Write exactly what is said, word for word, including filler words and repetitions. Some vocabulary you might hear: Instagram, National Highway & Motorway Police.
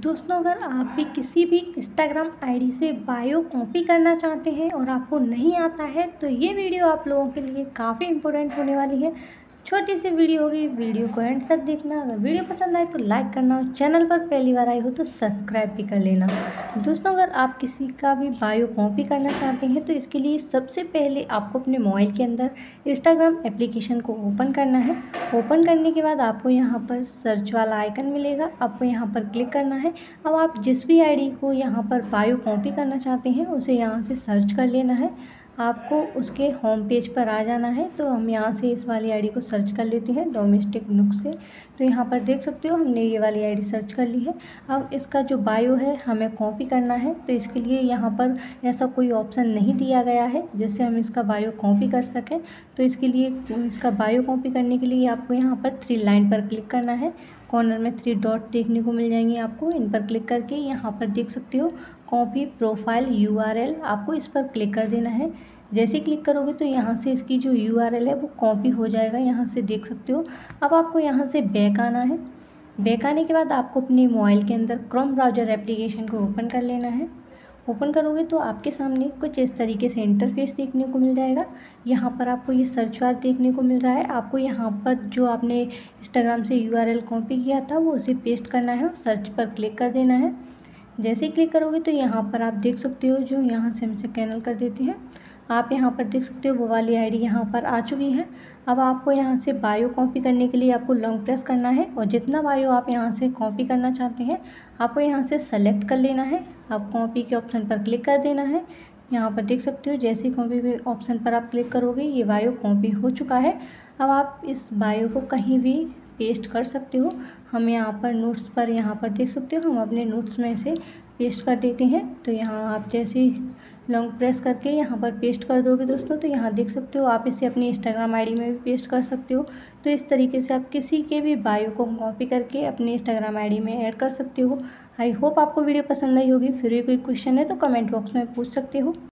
दोस्तों, अगर आप भी किसी भी इंस्टाग्राम आईडी से बायो कॉपी करना चाहते हैं और आपको नहीं आता है तो ये वीडियो आप लोगों के लिए काफ़ी इंपॉर्टेंट होने वाली है। छोटी सी वीडियो होगी, वीडियो को एंड तक देखना। अगर वीडियो पसंद आए तो लाइक करना और चैनल पर पहली बार आई हो तो सब्सक्राइब भी कर लेना। दोस्तों, अगर आप किसी का भी बायो कॉपी करना चाहते हैं तो इसके लिए सबसे पहले आपको अपने मोबाइल के अंदर इंस्टाग्राम एप्लीकेशन को ओपन करना है। ओपन करने के बाद आपको यहाँ पर सर्च वाला आइकन मिलेगा, आपको यहाँ पर क्लिक करना है। अब आप जिस भी आई डी को यहाँ पर बायो कॉपी करना चाहते हैं उसे यहाँ से सर्च कर लेना है। आपको उसके होम पेज पर आ जाना है। तो हम यहाँ से इस वाली आईडी को सर्च कर लेते हैं डोमेस्टिक नुक से। तो यहाँ पर देख सकते हो हमने ये वाली आईडी सर्च कर ली है। अब इसका जो बायो है हमें कॉपी करना है, तो इसके लिए यहाँ पर ऐसा कोई ऑप्शन नहीं दिया गया है जिससे हम इसका बायो कॉपी कर सकें। तो इसके लिए इसका बायो कॉपी करने के लिए आपको यहाँ पर थ्री लाइन पर क्लिक करना है। कॉर्नर में थ्री डॉट देखने को मिल जाएंगे, आपको इन पर क्लिक करके यहाँ पर देख सकते हो कॉपी प्रोफाइल यूआरएल, आपको इस पर क्लिक कर देना है। जैसे क्लिक करोगे तो यहाँ से इसकी जो यूआरएल है वो कॉपी हो जाएगा, यहाँ से देख सकते हो। अब आपको यहाँ से बैक आना है। बैक आने के बाद आपको अपने मोबाइल के अंदर क्रोम ब्राउज़र एप्लीकेशन को ओपन कर लेना है। ओपन करोगे तो आपके सामने कुछ इस तरीके से इंटरफेस देखने को मिल जाएगा। यहाँ पर आपको ये सर्च बार देखने को मिल रहा है। आपको यहाँ पर जो आपने इंस्टाग्राम से यूआरएल कॉपी किया था वो उसे पेस्ट करना है और सर्च पर क्लिक कर देना है। जैसे क्लिक करोगे तो यहाँ पर आप देख सकते हो, जो यहाँ से हमसे कैंसिल कर देते हैं, आप यहाँ पर देख सकते हो वो वाली आईडी यहाँ पर आ चुकी है। अब आपको यहाँ से बायो कॉपी करने के लिए आपको लॉन्ग प्रेस करना है और जितना बायो आप यहाँ से कॉपी करना चाहते हैं आपको यहाँ से सेलेक्ट कर लेना है। आप कॉपी के ऑप्शन पर क्लिक कर देना है। यहाँ पर देख सकते हो जैसे कॉपी के ऑप्शन पर आप क्लिक करोगे ये बायो कॉपी हो चुका है। अब आप इस बायो को कहीं भी पेस्ट कर सकते हो। हम यहाँ पर नोट्स पर यहाँ पर देख सकते हो हम अपने नोट्स में से पेस्ट कर देते हैं। तो यहाँ आप जैसे लॉन्ग प्रेस करके यहाँ पर पेस्ट कर दोगे दोस्तों तो यहाँ देख सकते हो आप इसे अपनी इंस्टाग्राम आईडी में भी पेस्ट कर सकते हो। तो इस तरीके से आप किसी के भी बायो को कॉपी करके अपने इंस्टाग्राम आईडी में ऐड कर सकते हो। आई होप आपको वीडियो पसंद आई होगी। फिर भी कोई क्वेश्चन है तो कमेंट बॉक्स में पूछ सकते हो।